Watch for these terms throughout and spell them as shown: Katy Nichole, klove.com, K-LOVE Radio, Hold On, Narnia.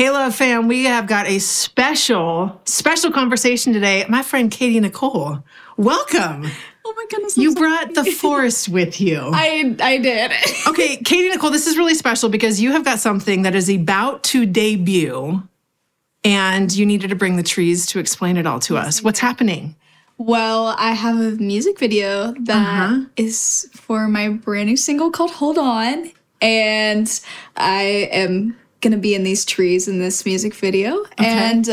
K-LOVE fam, we have got a special conversation today. My friend Katy Nichole, welcome. Oh my goodness. You brought the force with you. I did. Okay, Katy Nichole, this is really special because you have got something that is about to debut and you needed to bring the trees to explain it all to us. What's happening? Well, I have a music video that is for my brand new single called Hold On. And I am gonna be in these trees in this music video, and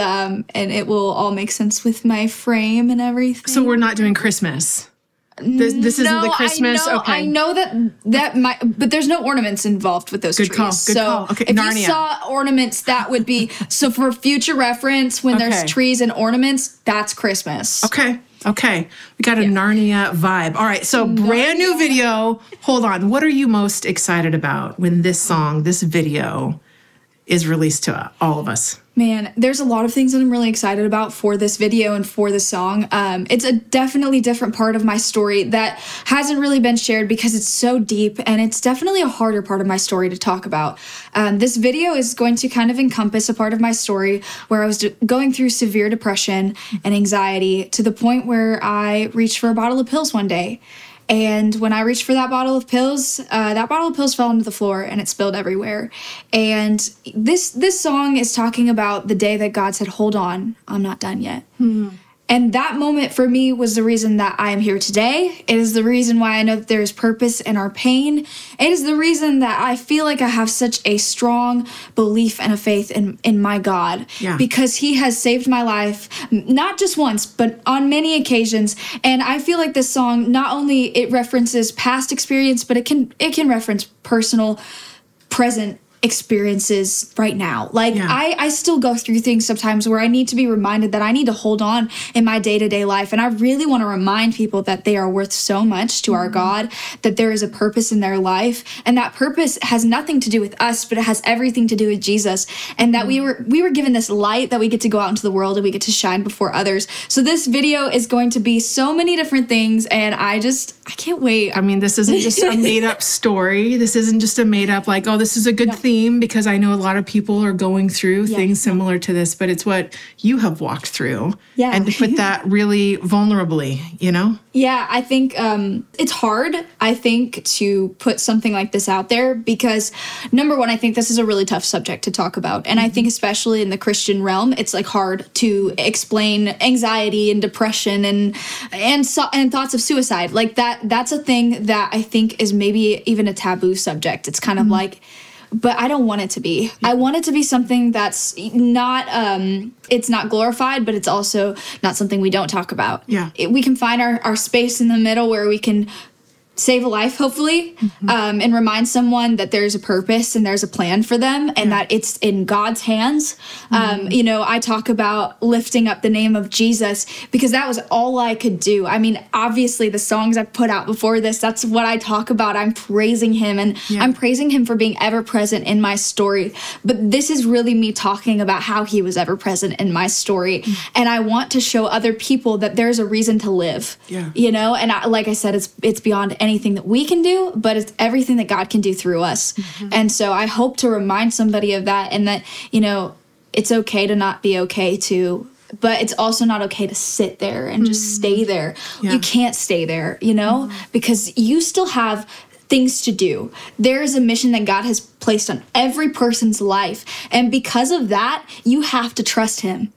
it will all make sense with my frame and everything. So we're not doing Christmas. This isn't the Christmas. I know, okay, I know that might, but there's no ornaments involved with those trees. Good call. Okay, if Narnia. You saw ornaments, that would be so for future reference. When there's trees and ornaments, that's Christmas. Okay, we got a Narnia vibe. All right, so brand new video. Hold on. What are you most excited about when this song, this video, is released to all of us? Man, there's a lot of things that I'm really excited about for this video and for the song. It's a definitely different part of my story that hasn't really been shared because it's so deep, and it's definitely a harder part of my story to talk about. This video is going to kind of encompass a part of my story where I was going through severe depression and anxiety to the point where I reached for a bottle of pills one day. And when I reached for that bottle of pills, that bottle of pills fell onto the floor and it spilled everywhere. And this song is talking about the day that God said, "Hold on, I'm not done yet." And that moment for me was the reason that I am here today. It is the reason why I know that there is purpose in our pain. It is the reason that I feel like I have such a strong belief and a faith in my God. Yeah. Because he has saved my life, not just once, but on many occasions. And I feel like this song, not only it references past experience, but it can reference personal, present experiences right now. Like, I still go through things sometimes where I need to be reminded that I need to hold on in my day-to-day life. And I really want to remind people that they are worth so much to our God, that there is a purpose in their life. And that purpose has nothing to do with us, but it has everything to do with Jesus. And that we were given this light that we get to go out into the world and we get to shine before others. So this video is going to be so many different things, and I can't wait. I mean, this isn't just a made-up story. This isn't just a made-up, like, oh, this is a good thing. Because I know a lot of people are going through things similar to this, but it's what you have walked through, and to put that really vulnerably, you know? Yeah, I think it's hard, I think, to put something like this out there because, number one, I think this is a really tough subject to talk about. And I think especially in the Christian realm, it's like hard to explain anxiety and depression and thoughts of suicide. Like that's a thing that I think is maybe even a taboo subject. It's kind of like, but I don't want it to be. I want it to be something that's not, it's not glorified, but it's also not something we don't talk about. Yeah. We can find our space in the middle where we can save a life, hopefully, and remind someone that there's a purpose and there's a plan for them and that it's in God's hands. You know, I talk about lifting up the name of Jesus because that was all I could do. I mean, obviously the songs I put out before this, that's what I talk about. I'm praising him, and I'm praising him for being ever present in my story. But this is really me talking about how he was ever present in my story. And I want to show other people that there's a reason to live, you know? And like I said, it's beyond anything that we can do, but it's everything that God can do through us. And so I hope to remind somebody of that, and that, you know, it's okay to not be okay too, but it's also not okay to sit there and just stay there. You can't stay there, you know, because you still have things to do. There is a mission that God has placed on every person's life. And because of that, you have to trust him.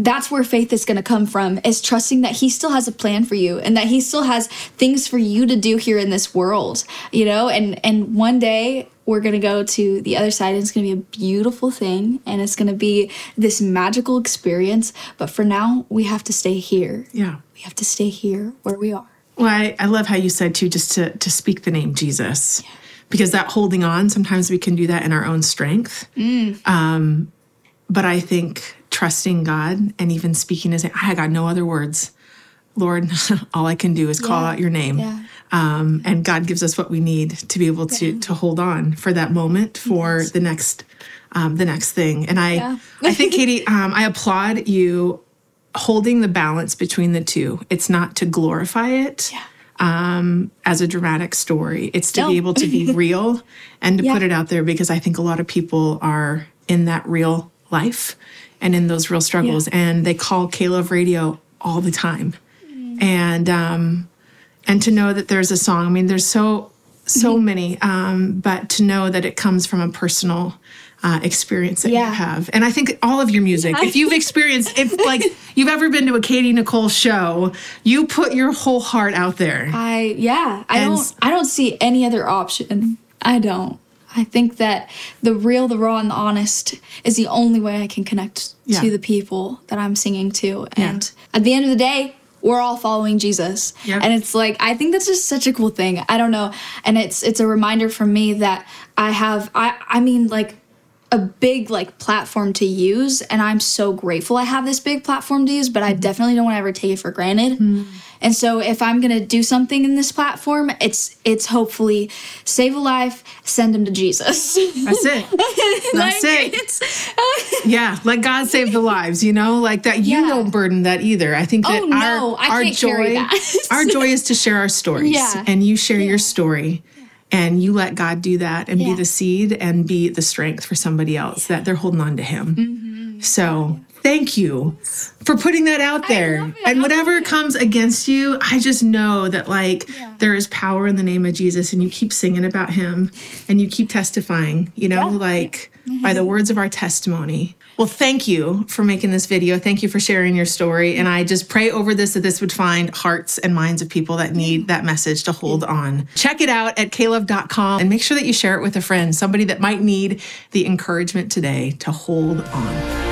That's where faith is going to come from, is trusting that he still has a plan for you and that he still has things for you to do here in this world, you know, and one day we're going to go to the other side and it's going to be a beautiful thing and it's going to be this magical experience. But for now, we have to stay here. Yeah. We have to stay here where we are. Well, I love how you said, too, just to speak the name Jesus, because that holding on, sometimes we can do that in our own strength. But I think trusting God and even speaking his name, I got no other words. Lord, all I can do is call out your name. And God gives us what we need to be able to hold on for that moment, for the next thing. And I think, Katy, I applaud you holding the balance between the two. It's not to glorify it as a dramatic story. It's to be able to be real and to put it out there, because I think a lot of people are in that real life and in those real struggles. Yeah. And they call K-LOVE Radio all the time. Mm. And to know that there's a song, I mean, there's so mm-hmm. many, but to know that it comes from a personal experience that yeah. you have. And I think all of your music, if you've experienced, if like you've ever been to a Katy Nichole show, you put your whole heart out there. I don't see any other option. I don't. I think that the real, the raw, and the honest is the only way I can connect yeah. to the people that I'm singing to. And yeah. at the end of the day, we're all following Jesus. Yep. And it's like, I think that's just such a cool thing. I don't know. And it's a reminder for me that I have, I mean, like, a big, like, platform to use. And I'm so grateful I have this big platform to use, but I definitely don't want to ever take it for granted. Mm-hmm. And so if I'm going to do something in this platform, it's hopefully save a life, send them to Jesus. That's it. That's like, it. Yeah, let God save the lives, you know? Like that, you yeah. don't burden that either. I think that our joy is to share our stories. Yeah. And you share yeah. your story. And you let God do that and yeah. be the seed and be the strength for somebody else yeah. that they're holding on to him. Mm-hmm. So thank you for putting that out there. And whatever comes against you, I just know that, like, yeah. there is power in the name of Jesus, and you keep singing about him and you keep testifying, you know, yeah. like mm-hmm. by the words of our testimony. Well, thank you for making this video. Thank you for sharing your story. And I just pray over this that this would find hearts and minds of people that need that message to hold on. Check it out at klove.com and make sure that you share it with a friend, somebody that might need the encouragement today to hold on.